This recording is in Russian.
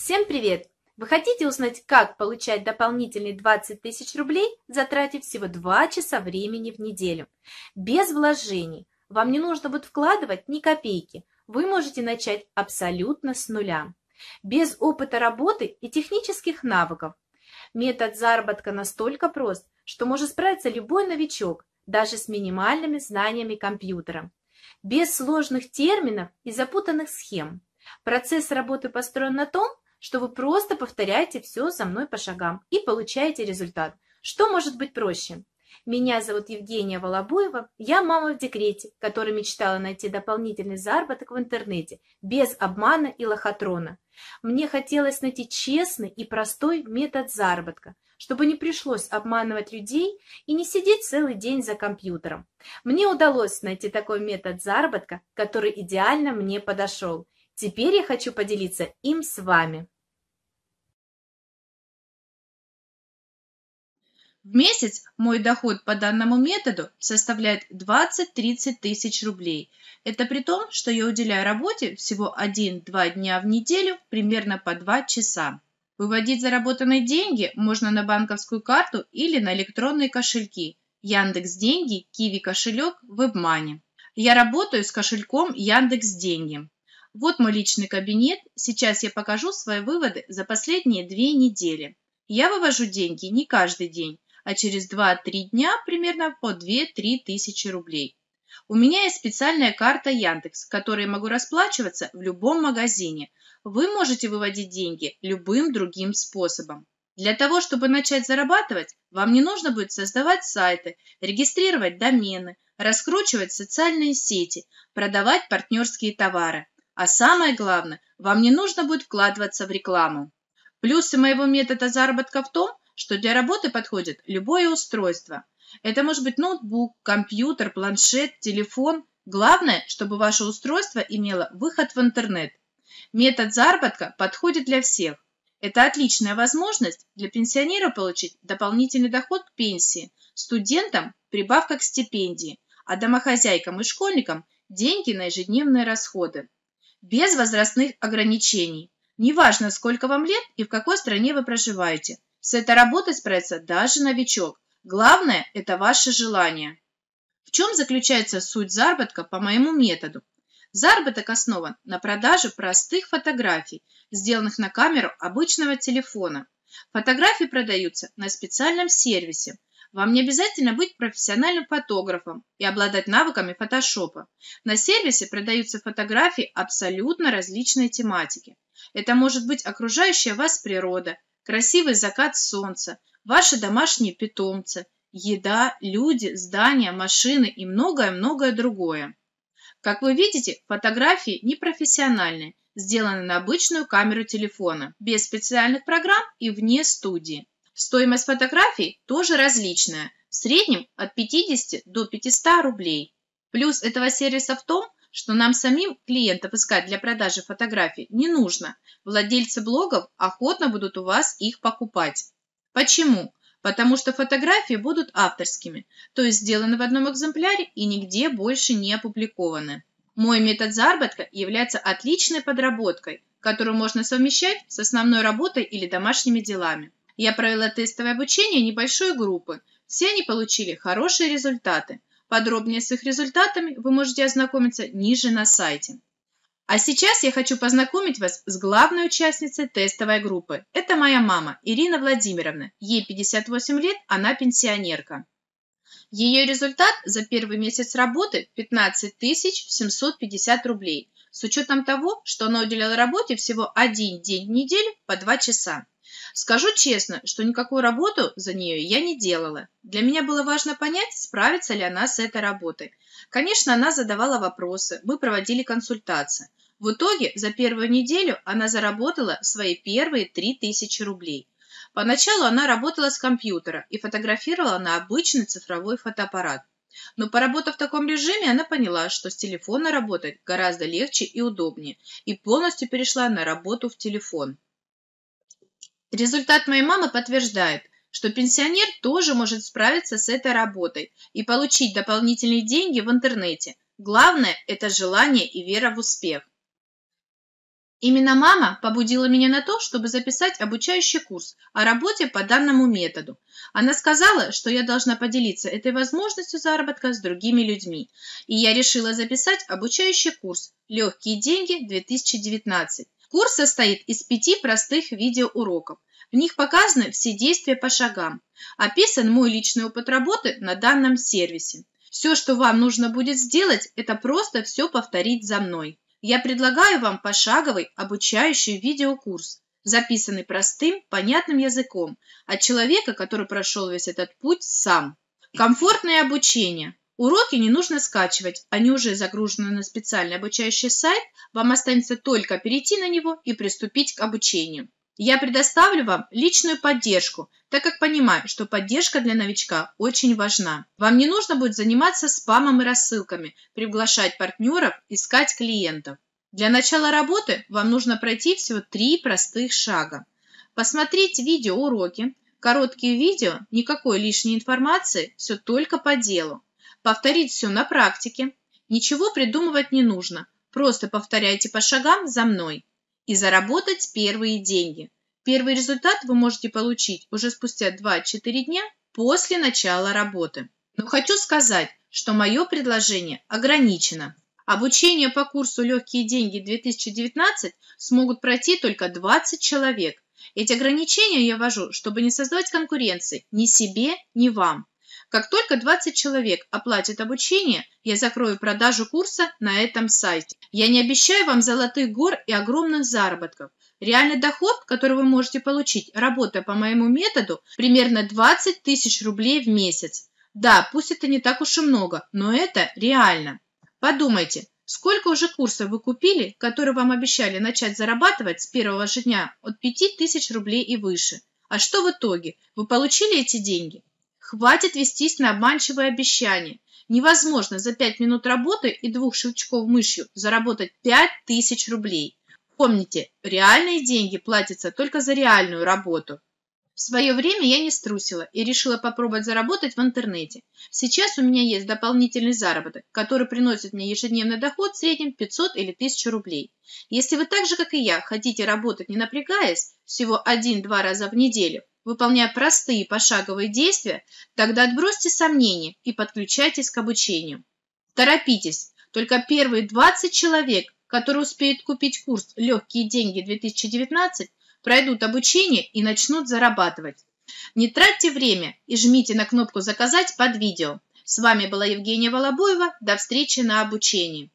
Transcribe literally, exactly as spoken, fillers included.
Всем привет! Вы хотите узнать, как получать дополнительные двадцать тысяч рублей, затратив всего два часа времени в неделю? Без вложений. Вам не нужно будет вкладывать ни копейки. Вы можете начать абсолютно с нуля. Без опыта работы и технических навыков. Метод заработка настолько прост, что может справиться любой новичок, даже с минимальными знаниями компьютера. Без сложных терминов и запутанных схем. Процесс работы построен на том, что вы просто повторяете все за мной по шагам и получаете результат. Что может быть проще? Меня зовут Евгения Волобуева, я мама в декрете, которая мечтала найти дополнительный заработок в интернете, без обмана и лохотрона. Мне хотелось найти честный и простой метод заработка, чтобы не пришлось обманывать людей и не сидеть целый день за компьютером. Мне удалось найти такой метод заработка, который идеально мне подошел. Теперь я хочу поделиться им с вами. В месяц мой доход по данному методу составляет двадцать-тридцать тысяч рублей. Это при том, что я уделяю работе всего один-два дня в неделю, примерно по два часа. Выводить заработанные деньги можно на банковскую карту или на электронные кошельки Яндекс.Деньги, Киви-кошелек, WebMoney. Я работаю с кошельком Яндекс.Деньги. Вот мой личный кабинет. Сейчас я покажу свои выводы за последние две недели. Я вывожу деньги не каждый день, а через два-три дня примерно по две-три тысячи рублей. У меня есть специальная карта Яндекс, которой я могу расплачиваться в любом магазине. Вы можете выводить деньги любым другим способом. Для того, чтобы начать зарабатывать, вам не нужно будет создавать сайты, регистрировать домены, раскручивать социальные сети, продавать партнерские товары. А самое главное, вам не нужно будет вкладываться в рекламу. Плюсы моего метода заработка в том, что для работы подходит любое устройство. Это может быть ноутбук, компьютер, планшет, телефон. Главное, чтобы ваше устройство имело выход в интернет. Метод заработка подходит для всех. Это отличная возможность для пенсионера получить дополнительный доход к пенсии, студентам прибавка к стипендии, а домохозяйкам и школьникам деньги на ежедневные расходы. Без возрастных ограничений. Неважно, сколько вам лет и в какой стране вы проживаете. С этой работой справится даже новичок. Главное – это ваше желание. В чем заключается суть заработка по моему методу? Заработок основан на продаже простых фотографий, сделанных на камеру обычного телефона. Фотографии продаются на специальном сервисе. Вам не обязательно быть профессиональным фотографом и обладать навыками фотошопа. На сервисе продаются фотографии абсолютно различной тематики. Это может быть окружающая вас природа, красивый закат солнца, ваши домашние питомцы, еда, люди, здания, машины и многое-многое другое. Как вы видите, фотографии непрофессиональные, сделаны на обычную камеру телефона, без специальных программ и вне студии. Стоимость фотографий тоже различная, в среднем от пятидесяти до пятисот рублей. Плюс этого сервиса в том, что нам самим клиентов искать для продажи фотографий не нужно. Владельцы блогов охотно будут у вас их покупать. Почему? Потому что фотографии будут авторскими, то есть сделаны в одном экземпляре и нигде больше не опубликованы. Мой метод заработка является отличной подработкой, которую можно совмещать с основной работой или домашними делами. Я провела тестовое обучение небольшой группы. Все они получили хорошие результаты. Подробнее с их результатами вы можете ознакомиться ниже на сайте. А сейчас я хочу познакомить вас с главной участницей тестовой группы. Это моя мама Ирина Владимировна. Ей пятьдесят восемь лет, она пенсионерка. Ее результат за первый месяц работы пятнадцать тысяч семьсот пятьдесят рублей. С учетом того, что она уделяла работе всего один день в неделю по два часа. Скажу честно, что никакую работу за нее я не делала. Для меня было важно понять, справится ли она с этой работой. Конечно, она задавала вопросы, мы проводили консультации. В итоге за первую неделю она заработала свои первые три тысячи рублей. Поначалу она работала с компьютера и фотографировала на обычный цифровой фотоаппарат. Но поработав в таком режиме, она поняла, что с телефона работать гораздо легче и удобнее, и полностью перешла на работу в телефон. Результат моей мамы подтверждает, что пенсионер тоже может справиться с этой работой и получить дополнительные деньги в интернете. Главное – это желание и вера в успех. Именно мама побудила меня на то, чтобы записать обучающий курс о работе по данному методу. Она сказала, что я должна поделиться этой возможностью заработка с другими людьми, и я решила записать обучающий курс «Легкие деньги две тысячи девятнадцать». Курс состоит из пяти простых видеоуроков. В них показаны все действия по шагам. Описан мой личный опыт работы на данном сервисе. Все, что вам нужно будет сделать, это просто все повторить за мной. Я предлагаю вам пошаговый обучающий видеокурс, записанный простым, понятным языком от человека, который прошел весь этот путь сам. Комфортное обучение. Уроки не нужно скачивать, они уже загружены на специальный обучающий сайт, вам останется только перейти на него и приступить к обучению. Я предоставлю вам личную поддержку, так как понимаю, что поддержка для новичка очень важна. Вам не нужно будет заниматься спамом и рассылками, приглашать партнеров, искать клиентов. Для начала работы вам нужно пройти всего три простых шага. Посмотреть видеоуроки, короткие видео, никакой лишней информации, все только по делу. Повторить все на практике, ничего придумывать не нужно, просто повторяйте по шагам за мной. И заработать первые деньги. Первый результат вы можете получить уже спустя два-четыре дня после начала работы. Но хочу сказать, что мое предложение ограничено. Обучение по курсу «Легкие деньги две тысячи девятнадцать» смогут пройти только двадцать человек. Эти ограничения я ввожу, чтобы не создавать конкуренции ни себе, ни вам. Как только двадцать человек оплатят обучение, я закрою продажу курса на этом сайте. Я не обещаю вам золотых гор и огромных заработков. Реальный доход, который вы можете получить, работая по моему методу, примерно двадцать тысяч рублей в месяц. Да, пусть это не так уж и много, но это реально. Подумайте, сколько уже курсов вы купили, которые вам обещали начать зарабатывать с первого же дня от пяти тысяч рублей и выше. А что в итоге? Вы получили эти деньги? Хватит вестись на обманчивые обещания. Невозможно за пять минут работы и двух щелчков мышью заработать пять тысяч рублей. Помните, реальные деньги платятся только за реальную работу. В свое время я не струсила и решила попробовать заработать в интернете. Сейчас у меня есть дополнительный заработок, который приносит мне ежедневный доход в среднем пятьсот или тысячу рублей. Если вы так же, как и я, хотите работать не напрягаясь всего один-два раза в неделю, выполняя простые пошаговые действия, тогда отбросьте сомнения и подключайтесь к обучению. Торопитесь, только первые двадцать человек, которые успеют купить курс «Легкие деньги две тысячи девятнадцать», пройдут обучение и начнут зарабатывать. Не тратьте время и жмите на кнопку «Заказать» под видео. С вами была Евгения Волобуева. До встречи на обучении.